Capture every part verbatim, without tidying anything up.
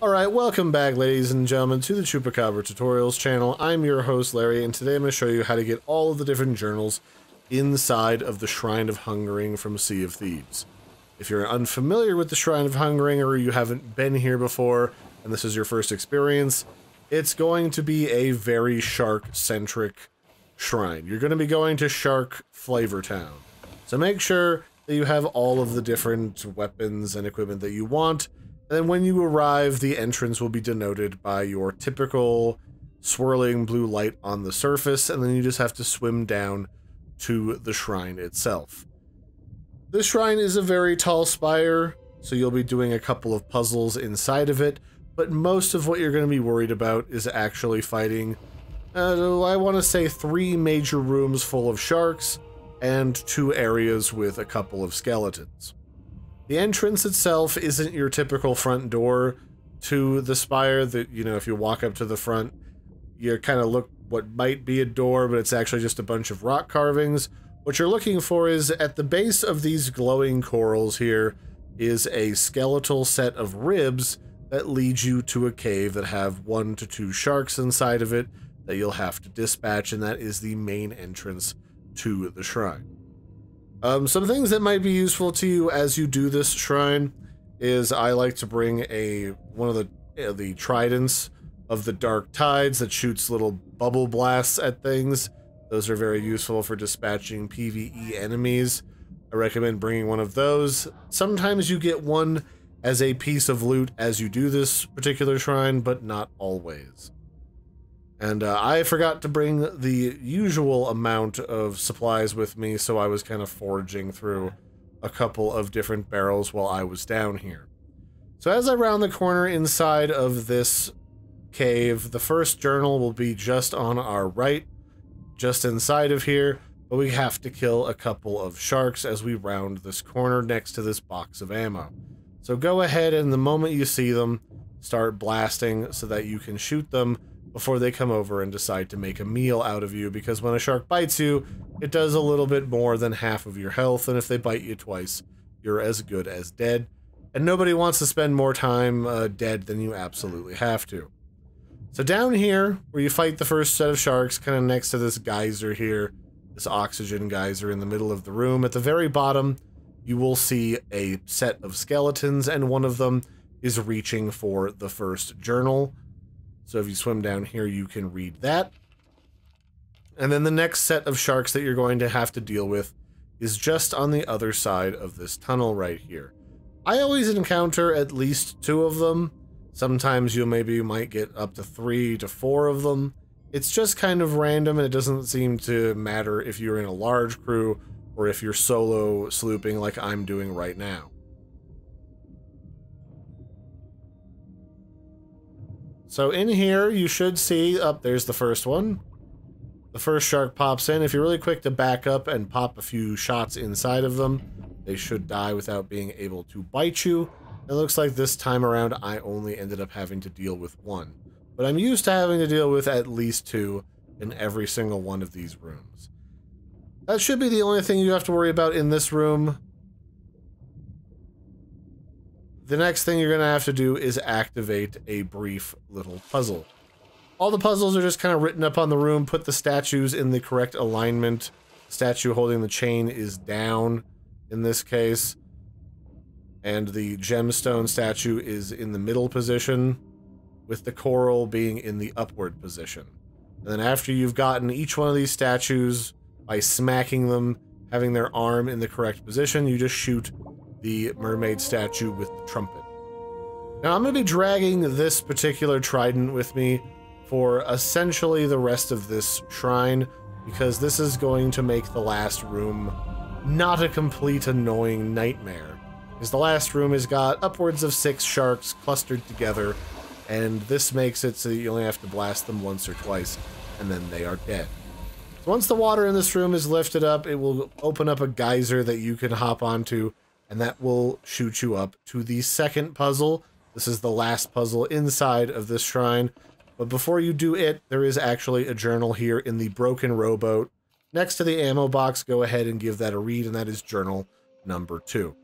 Alright, welcome back, ladies and gentlemen, to the Chupacabra Tutorials channel. I'm your host, Larry, and today I'm going to show you how to get all of the different journals inside of the Shrine of Hungering from Sea of Thieves. If you're unfamiliar with the Shrine of Hungering, or you haven't been here before, and this is your first experience, it's going to be a very shark-centric shrine. You're going to be going to Shark Flavortown. So make sure that you have all of the different weapons and equipment that you want. And then when you arrive, the entrance will be denoted by your typical swirling blue light on the surface, and then you just have to swim down to the shrine itself. This shrine is a very tall spire, so you'll be doing a couple of puzzles inside of it, but most of what you're going to be worried about is actually fighting, uh, I want to say three major rooms full of sharks, and two areas with a couple of skeletons. The entrance itself isn't your typical front door to the spire that, you know, if you walk up to the front, you kind of look what might be a door, but it's actually just a bunch of rock carvings. What you're looking for is at the base of these glowing corals here is a skeletal set of ribs that leads you to a cave that have one to two sharks inside of it that you'll have to dispatch, and that is the main entrance to the shrine. Um, some things that might be useful to you as you do this shrine is I like to bring a one of the uh, the Tridents of the Dark Tides that shoots little bubble blasts at things. Those are very useful for dispatching P V E enemies. I recommend bringing one of those. Sometimes you get one as a piece of loot as you do this particular shrine, but not always. And uh, I forgot to bring the usual amount of supplies with me, so I was kind of foraging through a couple of different barrels while I was down here. So as I round the corner inside of this cave, the first journal will be just on our right, just inside of here, but we have to kill a couple of sharks as we round this corner next to this box of ammo. So go ahead and the moment you see them, start blasting so that you can shoot them before they come over and decide to make a meal out of you, because when a shark bites you, it does a little bit more than half of your health, and if they bite you twice, you're as good as dead, and nobody wants to spend more time uh, dead than you absolutely have to. So down here, where you fight the first set of sharks, kind of next to this geyser here, this oxygen geyser in the middle of the room, at the very bottom, you will see a set of skeletons, and one of them is reaching for the first journal. So if you swim down here, you can read that. And then the next set of sharks that you're going to have to deal with is just on the other side of this tunnel right here. I always encounter at least two of them. Sometimes you maybe you might get up to three to four of them. It's just kind of random, and it doesn't seem to matter if you're in a large crew or if you're solo slooping like I'm doing right now. So in here, you should see, up, there's the first one. The first shark pops in. If you're really quick to back up and pop a few shots inside of them, they should die without being able to bite you. It looks like this time around, I only ended up having to deal with one. But I'm used to having to deal with at least two in every single one of these rooms. That should be the only thing you have to worry about in this room. The next thing you're going to have to do is activate a brief little puzzle. All the puzzles are just kind of written up on the room. Put the statues in the correct alignment. The statue holding the chain is down in this case. And the gemstone statue is in the middle position, with the coral being in the upward position. And then after you've gotten each one of these statues, by smacking them, having their arm in the correct position, you just shoot the mermaid statue with the trumpet. Now I'm going to be dragging this particular trident with me for essentially the rest of this shrine, because this is going to make the last room not a complete annoying nightmare. Because the last room has got upwards of six sharks clustered together, and this makes it so that you only have to blast them once or twice, and then they are dead. So once the water in this room is lifted up, it will open up a geyser that you can hop onto, and that will shoot you up to the second puzzle. This is the last puzzle inside of this shrine. But before you do it, there is actually a journal here in the broken rowboat. Next to the ammo box, go ahead and give that a read, and that is journal number two.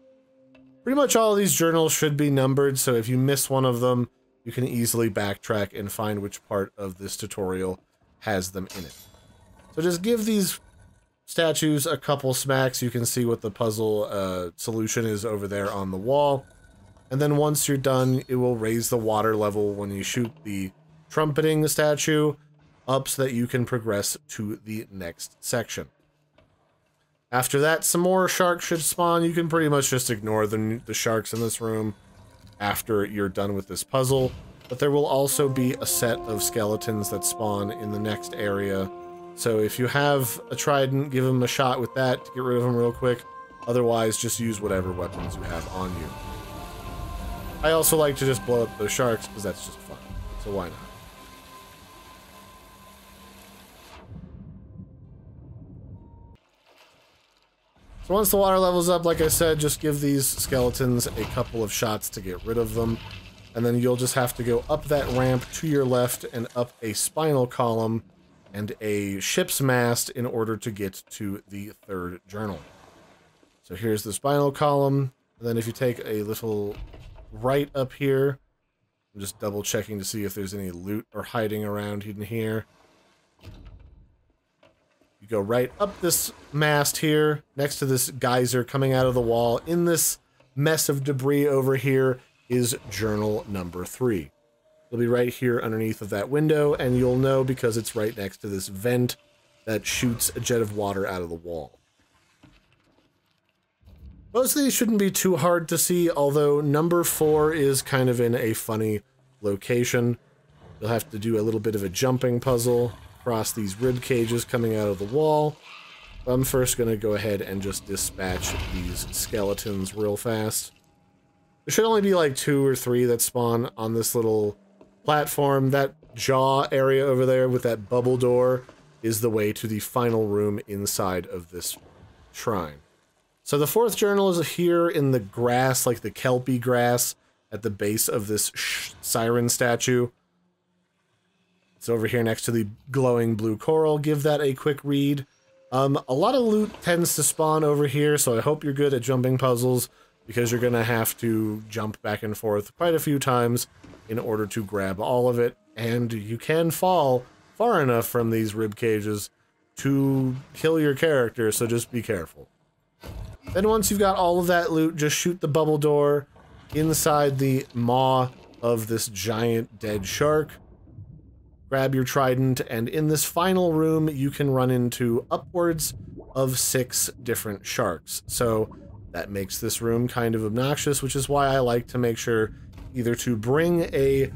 Pretty much all of these journals should be numbered, so if you miss one of them, you can easily backtrack and find which part of this tutorial has them in it. So just give these statues a couple smacks. You can see what the puzzle uh, solution is over there on the wall. And then once you're done, it will raise the water level when you shoot the trumpeting statue up so that you can progress to the next section. After that, some more sharks should spawn. You can pretty much just ignore the, the sharks in this room after you're done with this puzzle. But there will also be a set of skeletons that spawn in the next area. So if you have a trident, give them a shot with that to get rid of them real quick. Otherwise, just use whatever weapons you have on you. I also like to just blow up those sharks because that's just fun. So why not? So once the water level's up, like I said, just give these skeletons a couple of shots to get rid of them. And then you'll just have to go up that ramp to your left and up a spinal column and a ship's mast in order to get to the third journal. So here's the spinal column. And then if you take a little right up here, I'm just double checking to see if there's any loot or hiding around in here. You go right up this mast here, next to this geyser coming out of the wall. In this mess of debris over here is journal number three. It'll be right here underneath of that window, and you'll know because it's right next to this vent that shoots a jet of water out of the wall. Most of these shouldn't be too hard to see, although number four is kind of in a funny location. You'll have to do a little bit of a jumping puzzle across these rib cages coming out of the wall. I'm first going to go ahead and just dispatch these skeletons real fast. There should only be like two or three that spawn on this little platform. That jaw area over there with that bubble door is the way to the final room inside of this shrine. So the fourth journal is here in the grass, like the kelpie grass at the base of this sh siren statue. It's over here next to the glowing blue coral. Give that a quick read. Um, a lot of loot tends to spawn over here, so I hope you're good at jumping puzzles because you're going to have to jump back and forth quite a few times in order to grab all of it. And you can fall far enough from these rib cages to kill your character, so just be careful. Then once you've got all of that loot, just shoot the bubble door inside the maw of this giant dead shark. Grab your trident, and in this final room, you can run into upwards of six different sharks. So that makes this room kind of obnoxious, which is why I like to make sure either to bring a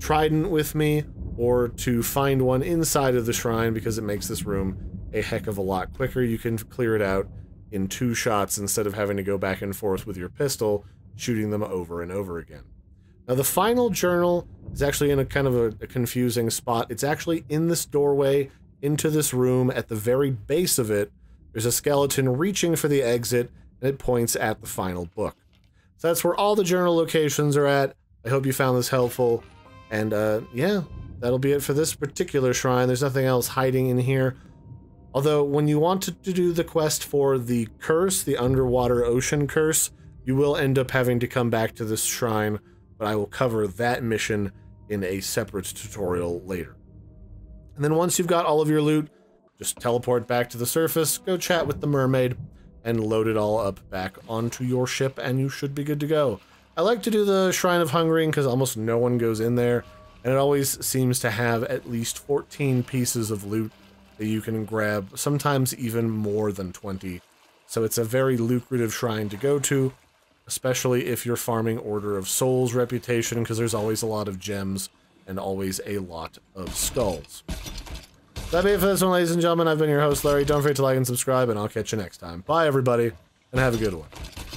trident with me or to find one inside of the shrine, because it makes this room a heck of a lot quicker. You can clear it out in two shots instead of having to go back and forth with your pistol, shooting them over and over again. Now the final journal is actually in a kind of a, a confusing spot. It's actually in this doorway into this room. At the very base of it, there's a skeleton reaching for the exit, and it points at the final book. So that's where all the journal locations are at. I hope you found this helpful. And uh, yeah, that'll be it for this particular shrine. There's nothing else hiding in here. Although when you want to do the quest for the curse, the underwater ocean curse, you will end up having to come back to this shrine, but I will cover that mission in a separate tutorial later. And then once you've got all of your loot, just teleport back to the surface, go chat with the mermaid, and load it all up back onto your ship, and you should be good to go. I like to do the Shrine of Hungering because almost no one goes in there, and it always seems to have at least fourteen pieces of loot that you can grab, sometimes even more than twenty. So it's a very lucrative shrine to go to, especially if you're farming Order of Souls reputation, because there's always a lot of gems and always a lot of skulls. That'll be it for this one, ladies and gentlemen. I've been your host, Larry. Don't forget to like and subscribe, and I'll catch you next time. Bye, everybody, and have a good one.